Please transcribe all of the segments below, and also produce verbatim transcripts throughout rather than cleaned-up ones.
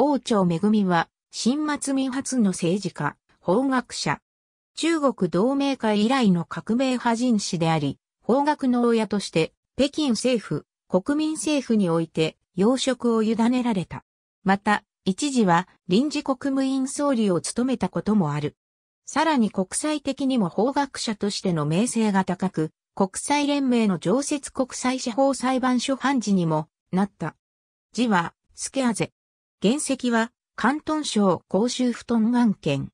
王朝恵は、新末民初の政治家、法学者。中国同盟会以来の革命派人士であり、法学の親として、北京政府、国民政府において、要職を委ねられた。また、一時は臨時国務院総理を務めたこともある。さらに国際的にも法学者としての名声が高く、国際連盟の常設国際司法裁判所判事にもなった。字は、スケアゼ。原籍は、広東省広州府東安県。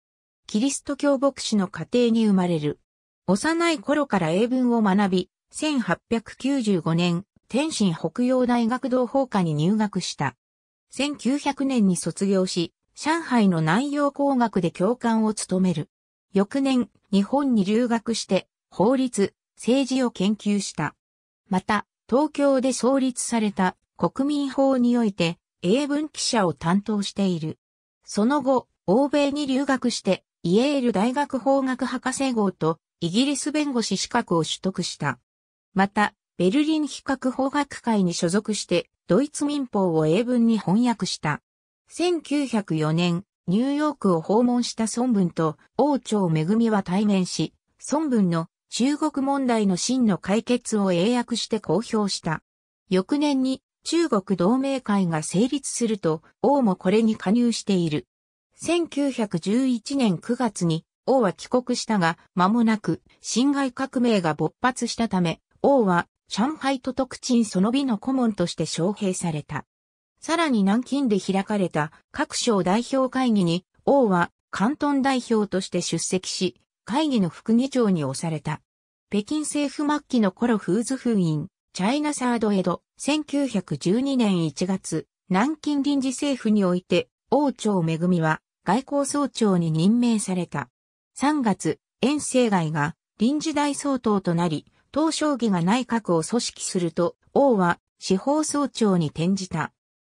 キリスト教牧師の家庭に生まれる。幼い頃から英文を学び、せんはっぴゃくきゅうじゅうごねん、天津北洋大学同法科に入学した。せんきゅうひゃくねんに卒業し、上海の南洋工学で教官を務める。翌年、日本に留学して、法律、政治を研究した。また、東京で創立された国民法において、英文記者を担当している。その後、欧米に留学して、イェール大学法学博士号とイギリス弁護士資格を取得した。また、ベルリン比較法学会に所属して、ドイツ民法を英文に翻訳した。せんきゅうひゃくよねん、ニューヨークを訪問した孫文と王朝恵は対面し、孫文の中国問題の真の解決を英訳して公表した。翌年に中国同盟会が成立すると、王もこれに加入している。せんきゅうひゃくじゅういちねんくがつに王は帰国したが、間もなく辛亥革命が勃発したため、王は上海都督鎮その美の顧問として招聘された。さらに南京で開かれた各省代表会議に王は広東代表として出席し、会議の副議長に推された。北京政府末期の頃フーズ封印、チャイナサードエド、せんきゅうひゃくじゅうにねんいちがつ、南京臨時政府において王朝恵は、外交総長に任命された。さんがつ、袁世凱が臨時大総統となり、鄧小平が内閣を組織すると、王は司法総長に転じた。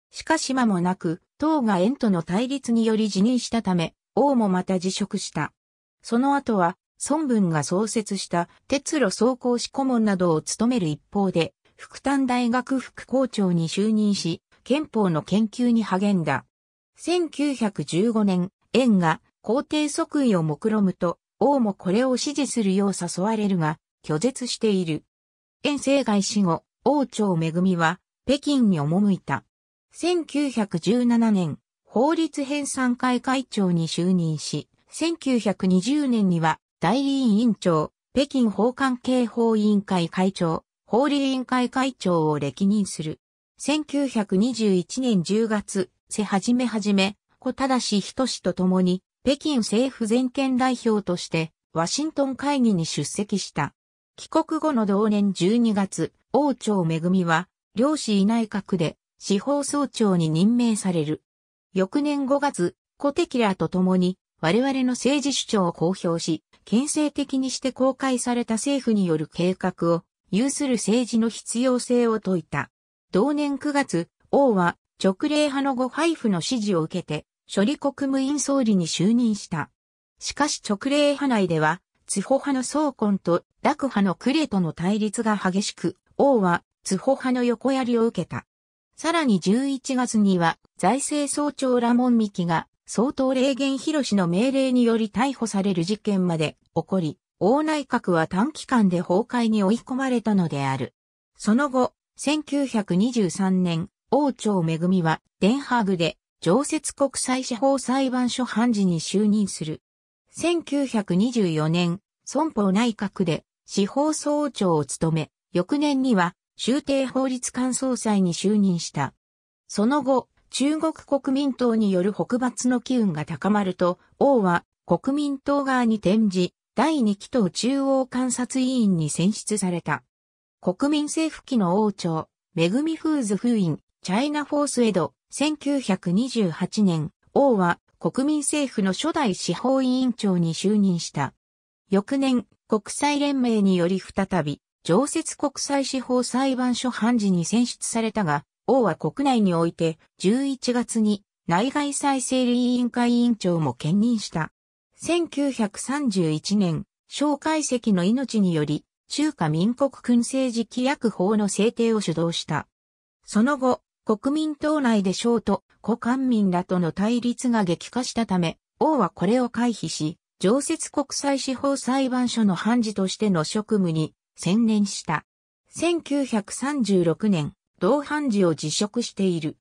しかし間もなく、鄧が袁との対立により辞任したため、王もまた辞職した。その後は、孫文が創設した鉄路総工士顧問などを務める一方で、復旦大学副校長に就任し、憲法の研究に励んだ。せんきゅうひゃくじゅうごねん、袁が皇帝即位を目論むと、王もこれを支持するよう誘われるが、拒絶している。袁世凱死後、王朝恵は北京に赴いた。せんきゅうひゃくじゅうななねん、法律編纂会会長に就任し、せんきゅうひゃくにじゅうねんには代理委員長、北京法関係法委員会会長、法理委員会会長を歴任する。せんきゅうひゃくにじゅういちねんじゅうがつ、瀬始めはじめ、胡正仁と共に、北京政府全権代表として、ワシントン会議に出席した。帰国後の同年じゅうにがつ、王朝恵は、梁子内閣で、司法総長に任命される。翌年ごがつ、胡適らと共に、我々の政治主張を公表し、憲政的にして公開された政府による計画を、有する政治の必要性を説いた。同年くがつ、王は、勅令派の胡配布の指示を受けて、処理国務院総理に就任した。しかし勅令派内では、津保派の曹锟と濁派の呉との対立が激しく、王は津保派の横槍を受けた。さらにじゅういちがつには、財政総長羅文幹が、総統黎元博の命令により逮捕される事件まで起こり、王内閣は短期間で崩壊に追い込まれたのである。その後、せんきゅうひゃくにじゅうさんねん、王朝恵は、デンハーグで、常設国際司法裁判所判事に就任する。せんきゅうひゃくにじゅうよねん、孫鵬内閣で、司法総長を務め、翌年には、修訂法律官総裁に就任した。その後、中国国民党による北伐の機運が高まると、王は、国民党側に転じ、だいに期党中央監察委員に選出された。国民政府期の王朝、恵フーズ封印。チャイナフォースエド、せんきゅうひゃくにじゅうはちねん、王は国民政府の初代司法委員長に就任した。翌年、国際連盟により再び、常設国際司法裁判所判事に選出されたが、王は国内において、じゅういちがつに内外再整理委員会委員長も兼任した。せんきゅうひゃくさんじゅういちねん、蒋介石の命により、中華民国軍政治規約法の制定を主導した。その後、国民党内で商と胡漢民らとの対立が激化したため、王はこれを回避し、常設国際司法裁判所の判事としての職務に専念した。せんきゅうひゃくさんじゅうろくねん、同判事を辞職している。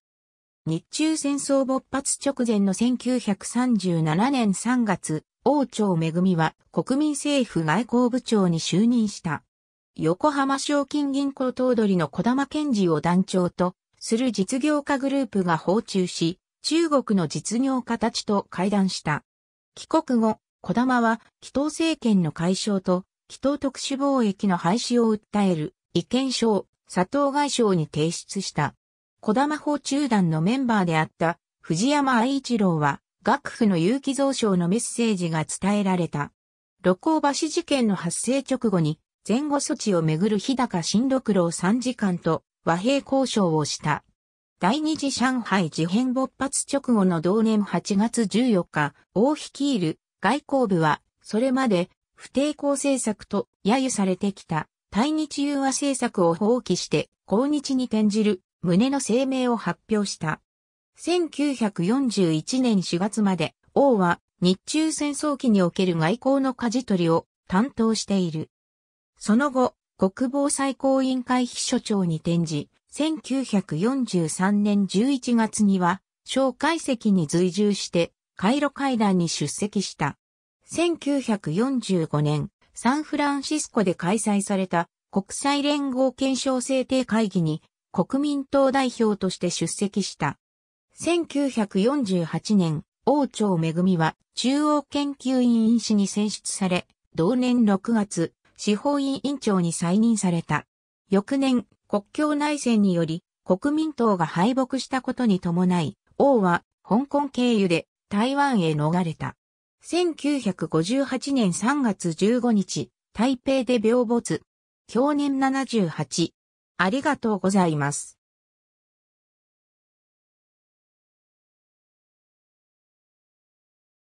日中戦争勃発直前のせんきゅうひゃくさんじゅうななねんさんがつ、王朝恵は国民政府外交部長に就任した。横浜正金銀行頭取の児玉健二を団長とする実業家グループが訪中し、中国の実業家たちと会談した。帰国後、児玉は祁答政権の解消と祁答特殊貿易の廃止を訴える意見書を佐藤外相に提出した。児玉訪中団のメンバーであった藤山愛一郎は、幕府の有機増殖のメッセージが伝えられた。盧溝橋事件の発生直後に、前後措置をめぐる日高新六郎参事官と和平交渉をした。第二次上海事変勃発直後の同年はちがつじゅうよっか、王率いる外交部は、それまで不抵抗政策と揶揄されてきた対日融和政策を放棄して抗日に転じる旨の声明を発表した。せんきゅうひゃくよんじゅういちねんしがつまで、王は日中戦争期における外交の舵取りを担当している。その後、国防最高委員会秘書長に転じ、せんきゅうひゃくよんじゅうさんねんじゅういちがつには、蒋介石に随従して、開路会談に出席した。せんきゅうひゃくよんじゅうごねん、サンフランシスコで開催された国際連合憲章制定会議に、国民党代表として出席した。せんきゅうひゃくよんじゅうはちねん、王朝恵は中央研究院院士に選出され、同年ろくがつ、司法院院長に再任された。翌年、国共内戦により、国民党が敗北したことに伴い、王は香港経由で台湾へ逃れた。せんきゅうひゃくごじゅうはちねんさんがつじゅうごにち、台北で病没。享年ななじゅうはち。ありがとうございます。